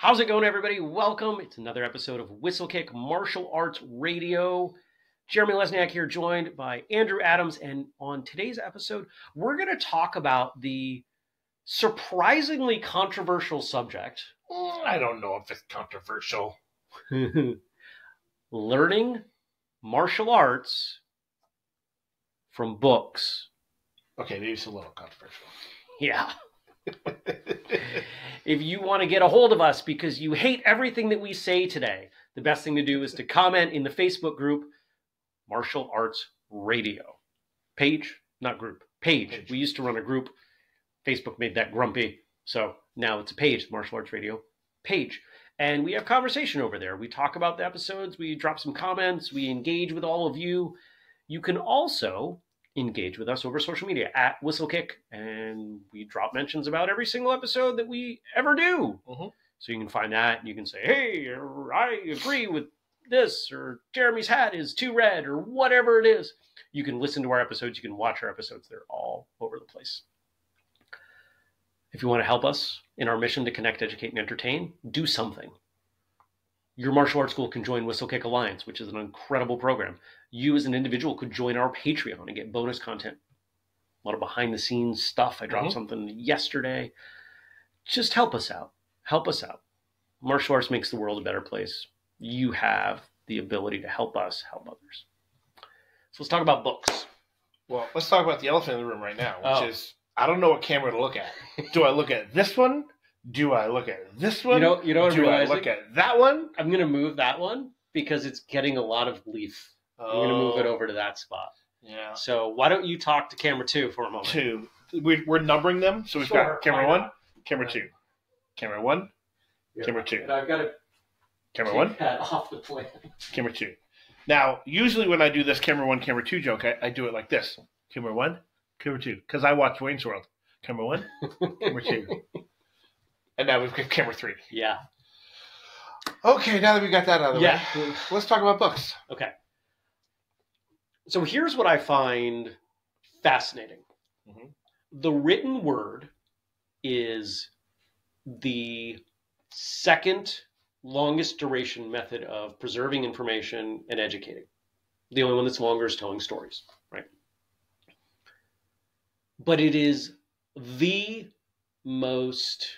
How's it going, everybody? Welcome. It's another episode of Whistlekick Martial Arts Radio. Jeremy Lesniak here, joined by Andrew Adams. And on today's episode, we're going to talk about the surprisingly controversial subject. I don't know if it's controversial. Learning martial arts from books. Okay, maybe it's a little controversial. Yeah. If you want to get a hold of us because you hate everything that we say today, the best thing to do is to comment in the Facebook group, Martial Arts Radio. Page, not group. Page. We used to run a group. Facebook made that grumpy. So now it's a page, Martial Arts Radio page. And we have conversation over there. We talk about the episodes. We drop some comments. We engage with all of you. You can also engage with us over social media at Whistlekick, and we drop mentions about every single episode that we ever do. So you can find that, and you can say, hey, or I agree with this, or Jeremy's hat is too red, or whatever it is. You can listen to our episodes, you can watch our episodes, they're all over the place. If you want to help us in our mission to connect, educate, and entertain, do something. Your martial arts school can join Whistlekick Alliance, which is an incredible program. You as an individual could join our Patreon and get bonus content. A lot of behind-the-scenes stuff. I dropped something yesterday. Just help us out. Help us out. Martial arts makes the world a better place. You have the ability to help us help others. So let's talk about books. Well, let's talk about the elephant in the room right now, which is I don't know what camera to look at. Do I look at this one? Do I look at this one? You know do I look at that one? I'm going to move that one because it's getting a lot of leaf. Oh. I'm going to move it over to that spot. Yeah. So why don't you talk to camera two for a moment? Two. We're numbering them. So we've got camera one, camera two. Camera one, camera two. And I've got to camera one. That off the plan. Camera two. Now, usually when I do this camera one, camera two joke, I do it like this. Camera one, camera two. Because I watch Wayne's World. Camera one, camera two. And now we've got camera three. Yeah. Okay, now that we got that out of the way, let's talk about books. Okay. So here's what I find fascinating. The written word is the second longest duration method of preserving information and educating. The only one that's longer is telling stories, right? But it is the most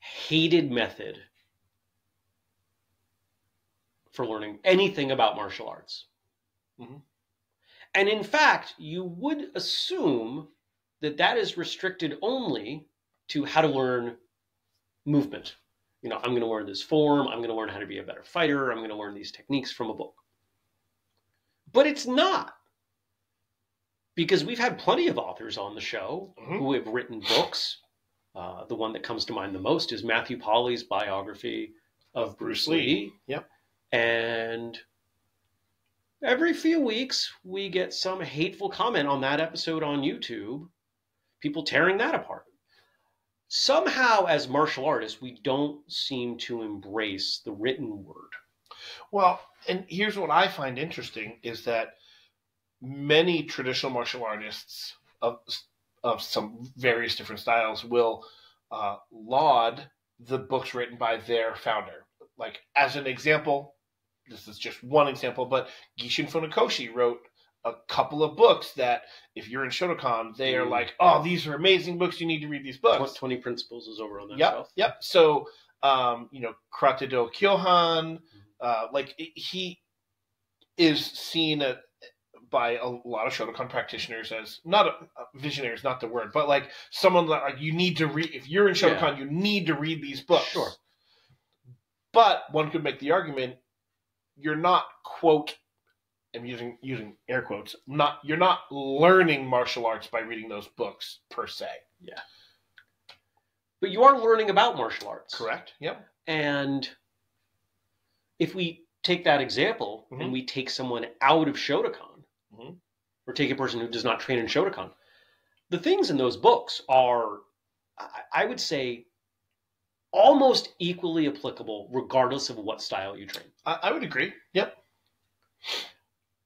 hated method for learning anything about martial arts. And in fact, you would assume that that is restricted only to how to learn movement. You know, I'm going to learn this form. I'm going to learn how to be a better fighter. I'm going to learn these techniques from a book. But it's not. Because we've had plenty of authors on the show who have written books. The one that comes to mind the most is Matthew Polly's biography of Bruce Lee. Yep. And every few weeks, we get some hateful comment on that episode on YouTube, people tearing that apart. Somehow, as martial artists, we don't seem to embrace the written word. Well, and here's what I find interesting is that many traditional martial artists of some various different styles will laud the books written by their founder. Like, as an example, this is just one example, but Gishin Funakoshi wrote a couple of books that, if you're in Shotokan, they are like, oh, these are amazing books, you need to read these books. 20 Principles is over on that shelf. Yep. So, you know, Karate Do Kyohan, like, he is seen at, by a lot of Shotokan practitioners as not a visionary is not the word, but like someone like you need to read, if you're in Shotokan, you need to read these books. Sure. But one could make the argument you're not, quote, I'm using air quotes, you're not learning martial arts by reading those books per se. Yeah. But you are learning about martial arts. Correct. Yep. And if we take that example and we take someone out of Shotokan, or take a person who does not train in Shotokan. The things in those books are, I would say, almost equally applicable regardless of what style you train. I would agree. Yep.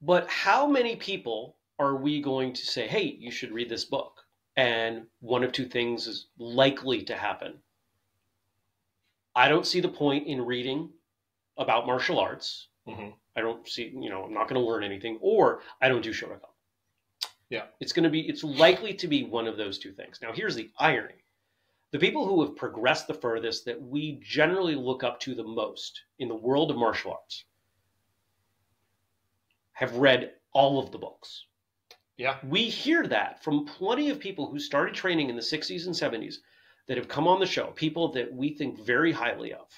But how many people are we going to say, hey, you should read this book? And one of two things is likely to happen. I don't see the point in reading about martial arts. Mm-hmm. I don't see, you know, I'm not going to learn anything, or I don't do Shotokan. Yeah. It's likely to be one of those two things. Now, here's the irony. The people who have progressed the furthest that we generally look up to the most in the world of martial arts have read all of the books. Yeah. We hear that from plenty of people who started training in the 60s and 70s that have come on the show, people that we think very highly of.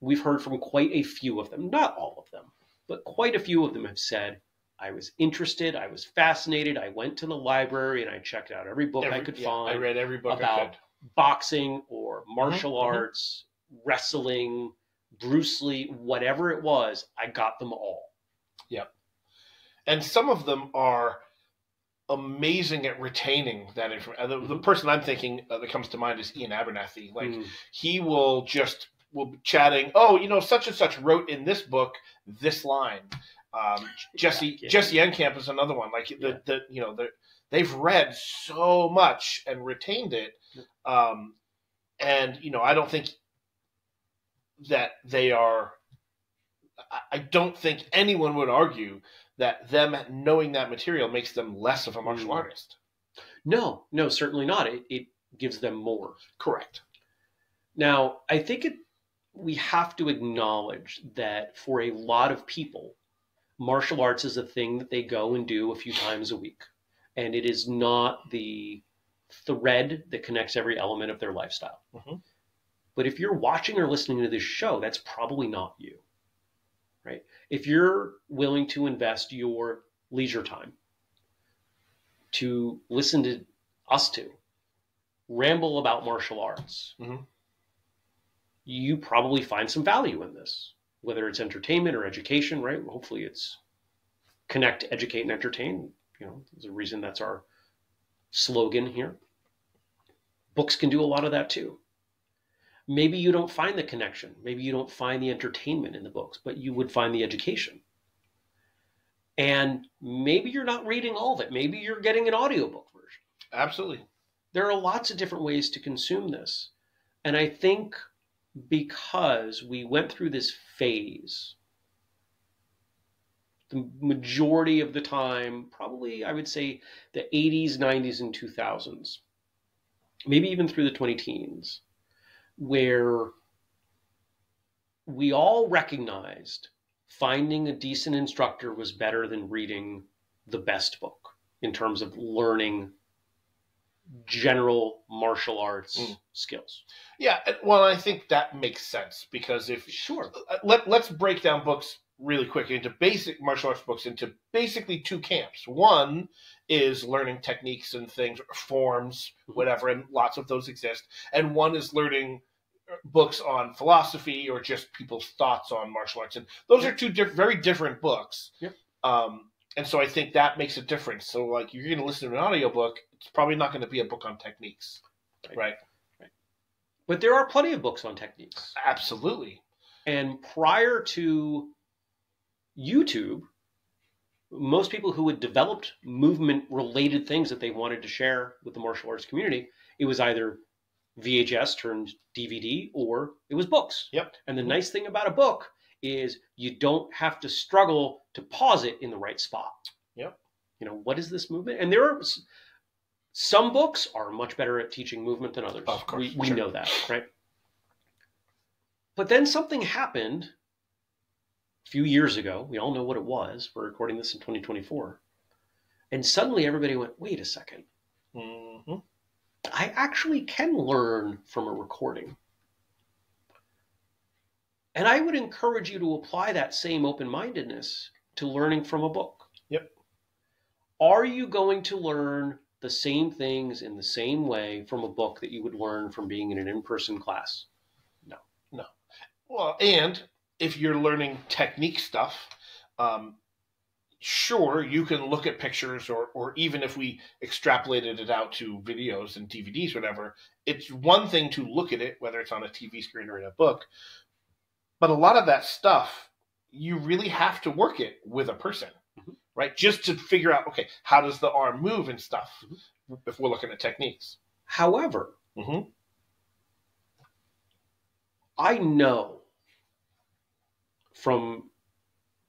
We've heard from quite a few of them, not all of them, but quite a few of them have said, I was interested, I was fascinated, I went to the library and I checked out every book I could find. I read every book about boxing or martial arts, wrestling, Bruce Lee, whatever it was, I got them all. Yep. And some of them are amazing at retaining that information. The person I'm thinking that comes to mind is Ian Abernathy. Like, he will just... We'll be chatting, oh, you know, such and such wrote in this book this line. Jesse Encamp is another one. Like, they've read so much and retained it. And, you know, I don't think that they are – I don't think anyone would argue that them knowing that material makes them less of a martial artist. No, no, certainly not. It gives them more. Correct. Now, I think we have to acknowledge that for a lot of people, martial arts is a thing that they go and do a few times a week. And it is not the thread that connects every element of their lifestyle. Mm-hmm. But if you're watching or listening to this show, that's probably not you, right? If you're willing to invest your leisure time to listen to us two ramble about martial arts, you probably find some value in this, whether it's entertainment or education, right? Hopefully it's connect, educate, and entertain. You know, there's a reason that's our slogan here. Books can do a lot of that too. Maybe you don't find the connection. Maybe you don't find the entertainment in the books, but you would find the education. And maybe you're not reading all of it. Maybe you're getting an audiobook version. Absolutely. There are lots of different ways to consume this. And I think... because we went through this phase, the majority of the time, probably I would say the 80s, 90s, and 2000s, maybe even through the 2010s, where we all recognized finding a decent instructor was better than reading the best book in terms of learning general martial arts skills. Yeah, well, I think that makes sense because if... Sure. Let's break down books really quick into basic martial arts books into basically two camps. One is learning techniques and things, forms, whatever, and lots of those exist. And one is learning books on philosophy or just people's thoughts on martial arts. And those are two very different books. Yeah. And so I think that makes a difference. So, like, you're going to listen to an audiobook, it's probably not going to be a book on techniques, right? But there are plenty of books on techniques. Absolutely. And prior to YouTube, most people who had developed movement-related things that they wanted to share with the martial arts community, it was either VHS turned DVD or it was books. Yep. And the nice thing about a book is you don't have to struggle to pause it in the right spot. Yep. You know, what is this movement? And there are some books are much better at teaching movement than others. Of course. We know that, right? But then something happened a few years ago. We all know what it was. We're recording this in 2024. And suddenly everybody went, wait a second. Mm-hmm. I actually can learn from a recording. And I would encourage you to apply that same open-mindedness to learning from a book. Yep. Are you going to learn the same things in the same way from a book that you would learn from being in an in-person class? No. No. Well, and if you're learning technique stuff, sure, you can look at pictures or even if we extrapolated it out to videos and DVDs, whatever, it's one thing to look at it, whether it's on a TV screen or in a book. But a lot of that stuff, you really have to work it with a person, right? Just to figure out, okay, how does the arm move and stuff if we're looking at techniques. However, I know from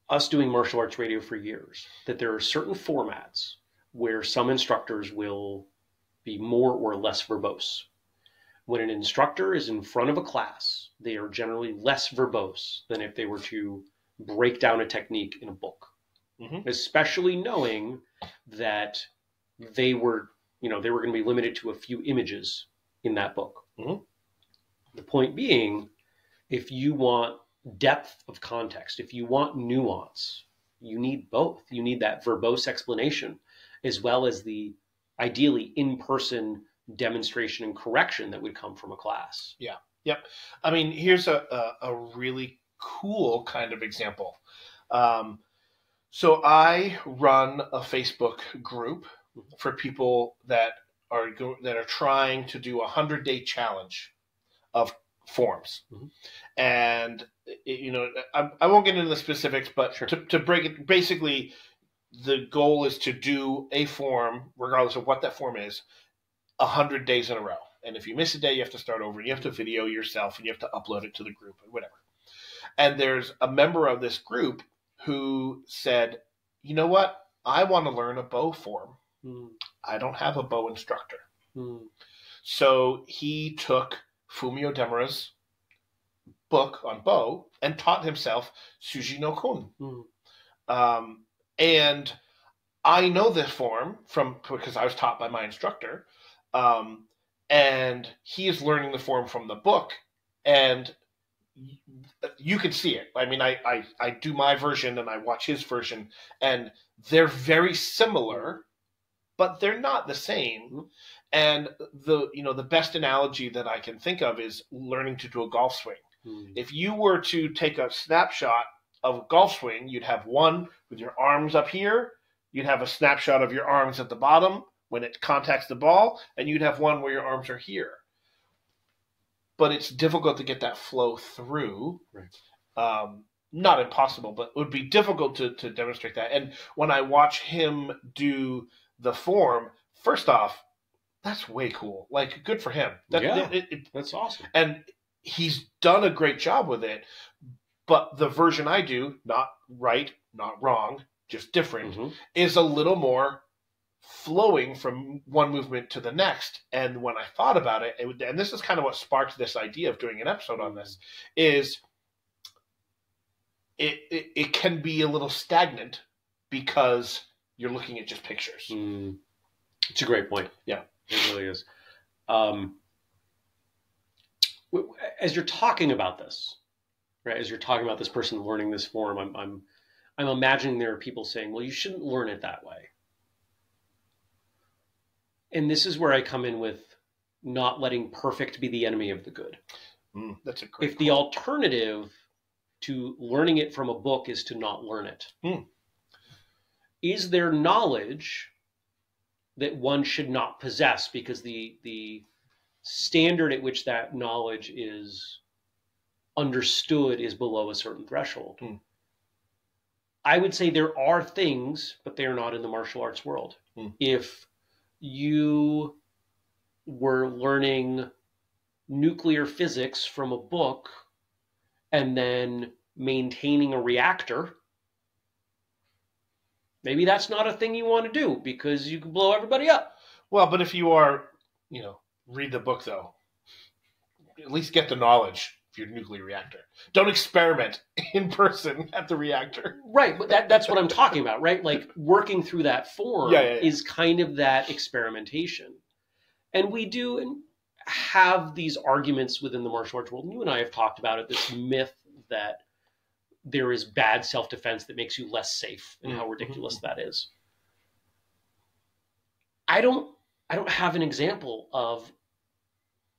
us doing martial arts radio for years that there are certain formats where some instructors will be more or less verbose. When an instructor is in front of a class, they are generally less verbose than if they were to break down a technique in a book, mm-hmm. especially knowing that they were going to be limited to a few images in that book. Mm-hmm. The point being, if you want depth of context, if you want nuance, you need both. You need that verbose explanation as well as the ideally in-person demonstration and correction that would come from a class. Yeah. Yep. I mean, here's a really cool kind of example. So I run a Facebook group for people that are trying to do a 100-day challenge of forms. Mm-hmm. And, I won't get into the specifics, but sure. to break it, basically the goal is to do a form, regardless of what that form is, 100 days in a row. And if you miss a day, you have to start over. You have to video yourself and you have to upload it to the group or whatever. And there's a member of this group who said, you know what? I want to learn a bow form. Mm. I don't have a bow instructor. Mm. So he took Fumio Demura's book on bow and taught himself Suji no Kun. Mm. And I know this form because I was taught by my instructor. And he is learning the form from the book, and you can see it. I mean, I do my version and I watch his version, and they're very similar, but they're not the same. And the best analogy that I can think of is learning to do a golf swing. Mm. If you were to take a snapshot of a golf swing, you'd have one with your arms up here. You'd have a snapshot of your arms at the bottom when it contacts the ball, and you'd have one where your arms are here. But it's difficult to get that flow through. Right. Not impossible, but it would be difficult to demonstrate that. And when I watch him do the form, first off, that's way cool. Like, good for him. That's awesome. And he's done a great job with it. But the version I do, not right, not wrong, just different, mm-hmm. is a little more flowing from one movement to the next. And when I thought about it, and this is kind of what sparked this idea of doing an episode on this, is it can be a little stagnant because you're looking at just pictures. Mm. It's a great point. Yeah, it really is. As you're talking about this, right? As you're talking about this person learning this form, I'm imagining there are people saying, well, you shouldn't learn it that way. And this is where I come in with not letting perfect be the enemy of the good. Mm, that's a great If the point. Alternative to learning it from a book is to not learn it, mm. is there knowledge that one should not possess because the standard at which that knowledge is understood is below a certain threshold? Mm. I would say there are things, but they are not in the martial arts world. Mm. If you were learning nuclear physics from a book and then maintaining a reactor, maybe that's not a thing you want to do because you can blow everybody up. Well, but if you are, read the book though, at least get the knowledge of your nuclear reactor. Don't experiment in person at the reactor. Right. But that's what I'm talking about, right? Like working through that form is kind of that experimentation. And we do have these arguments within the martial arts world. And you and I have talked about it, this myth that there is bad self-defense that makes you less safe and how ridiculous that is. I don't have an example of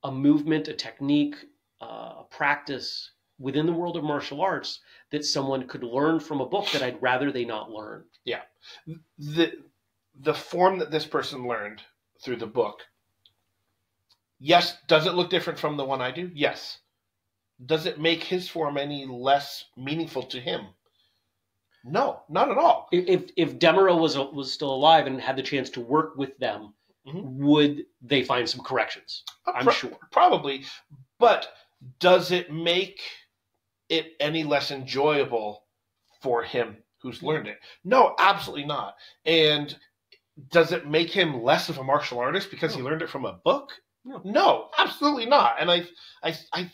a movement, a technique, a practice within the world of martial arts that someone could learn from a book that I'd rather they not learn. Yeah. The form that this person learned through the book, yes. Does it look different from the one I do? Yes. Does it make his form any less meaningful to him? No, not at all. If Demura was still alive and had the chance to work with them, mm-hmm. would they find some corrections? I'm sure. Probably. But does it make it any less enjoyable for him who's learned it? No, absolutely not. And does it make him less of a martial artist because he learned it from a book? No, absolutely not. And I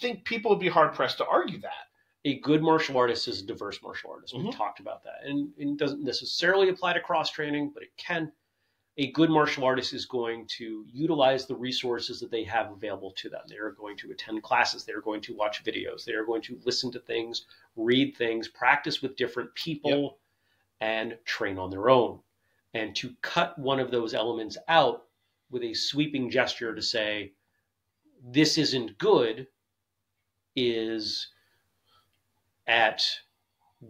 think people would be hard-pressed to argue that. A good martial artist is a diverse martial artist. We've talked about that. And it doesn't necessarily apply to cross-training, but it can. A good martial artist is going to utilize the resources that they have available to them. They are going to attend classes. They are going to watch videos. They are going to listen to things, read things, practice with different people, and train on their own. And to cut one of those elements out with a sweeping gesture to say, this isn't good, is at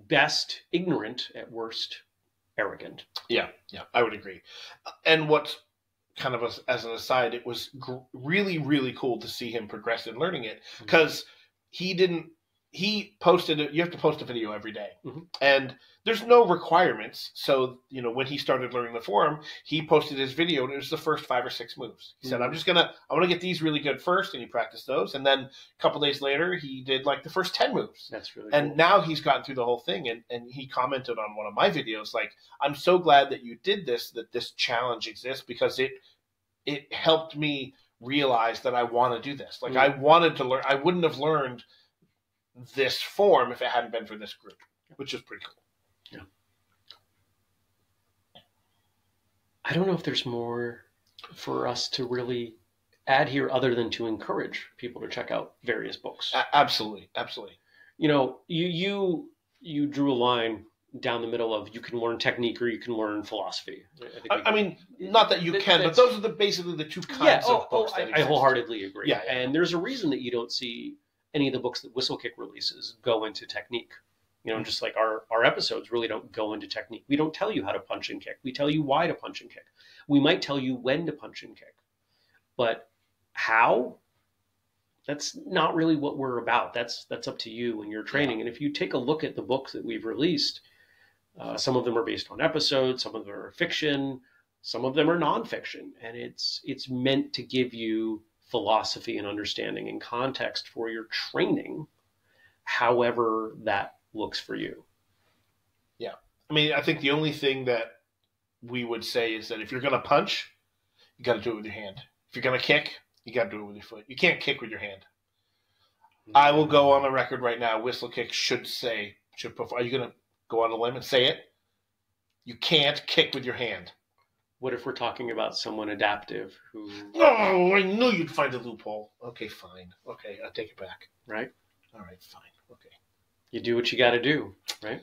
best ignorant, at worst arrogant. Yeah, I would agree. And what's kind of as an aside, it was really, really cool to see him progress in learning it, because he posted it. You have to post a video every day, and there's no requirements. So, you know, when he started learning the form, he posted his video, and it was the first 5 or 6 moves. He said, I want to get these really good first. And he practiced those. And then a couple days later, he did like the first 10 moves. That's really cool. And now he's gotten through the whole thing. And he commented on one of my videos, like, I'm so glad that you did this, that this challenge exists, because it helped me realize that I want to do this. Like, I wanted to learn. I wouldn't have learned this form if it hadn't been for this group, which is pretty cool. I don't know if there's more for us to really add here other than to encourage people to check out various books. Absolutely. You know, you drew a line down the middle of, you can learn technique or you can learn philosophy. I mean, not that you can, but those are basically the two kinds of books. I wholeheartedly agree. Yeah. And there's a reason that you don't see any of the books that Whistlekick releases go into technique. You know, just like our episodes really don't go into technique. We don't tell you how to punch and kick. We tell you why to punch and kick. We might tell you when to punch and kick. But how? That's not really what we're about. That's up to you and your training. Yeah. And if you take a look at the books that we've released, some of them are based on episodes, some of them are fiction, some of them are nonfiction. And it's meant to give you philosophy and understanding and context for your training, however that looks for you. Yeah. I mean, I think the only thing that we would say is that if you're going to punch, you got to do it with your hand. If you're going to kick, you got to do it with your foot. You can't kick with your hand. I will go on the record right now. Whistlekick should prefer. Are you going to go on a limb and say it? You can't kick with your hand. What if we're talking about someone adaptive who... Oh, I knew you'd find a loophole. Okay, fine. Okay, I'll take it back. Right? All right, fine. Okay. You do what you got to do, right?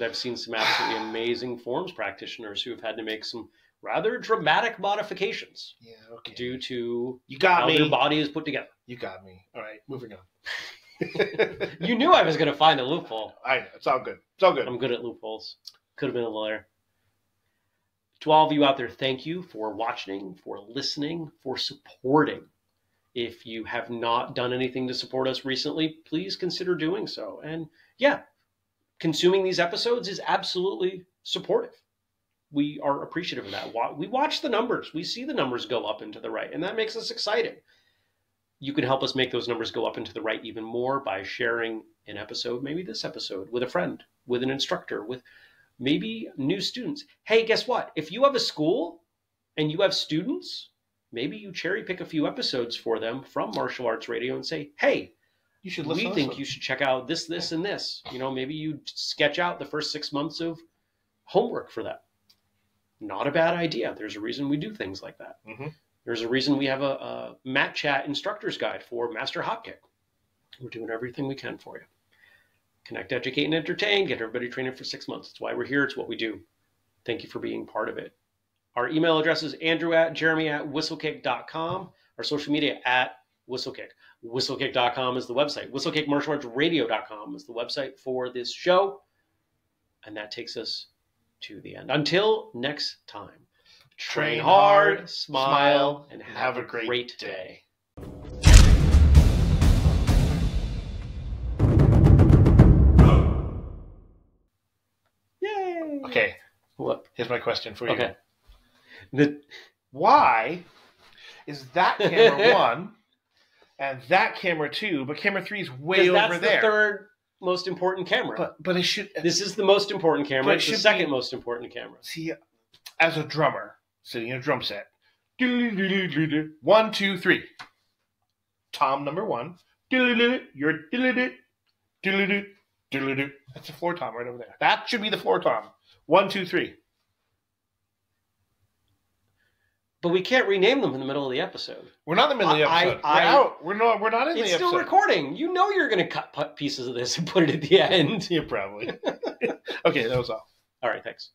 I've seen some absolutely amazing forms practitioners who have had to make some rather dramatic modifications due to how their body is put together. You got me. All right, moving on. You knew I was going to find a loophole. I know. It's all good. It's all good. I'm good at loopholes. Could have been a lawyer. To all of you out there, thank you for watching, for listening, for supporting. If you have not done anything to support us recently, please consider doing so. And yeah, consuming these episodes is absolutely supportive. We are appreciative of that. We watch the numbers. We see the numbers go up and to the right, and that makes us excited. You can help us make those numbers go up and to the right even more by sharing an episode, maybe this episode, with a friend, with an instructor, with maybe new students. Hey, guess what? If you have a school and you have students, maybe you cherry pick a few episodes for them from Martial Arts Radio and say, hey, you should listen. We think you should check out this, this, and this. You know, maybe you sketch out the first 6 months of homework for them. Not a bad idea. There's a reason we do things like that. There's a reason we have a Mat Chat instructor's guide for Master Hopkick. We're doing everything we can for you. Connect, educate, and entertain. Get everybody training for 6 months. It's why we're here. It's what we do. Thank you for being part of it. Our email address is andrew@jeremy@whistlekick.com. Our social media @whistlekick. Whistlekick.com is the website. WhistlekickMartialArtsRadio.com is the website for this show. And that takes us to the end. Until next time, train hard, smile, and have a great day. Yay! Okay. What? Here's my question for you. Okay. Why is that camera one and that camera too, but camera 3 is way over there. That's the third most important camera. But it should. This is the most important camera. It's the second most important camera. See, as a drummer sitting in a drum set, 1, 2, 3. Tom number 1. You're that's the floor tom right over there. That should be the floor tom. 1, 2, 3. But we can't rename them in the middle of the episode. We're not in the middle of the episode. We're out. We're not in the episode. It's still recording. You know you're going to cut pieces of this and put it at the end. Yeah, probably. Okay, that was all. All right, thanks.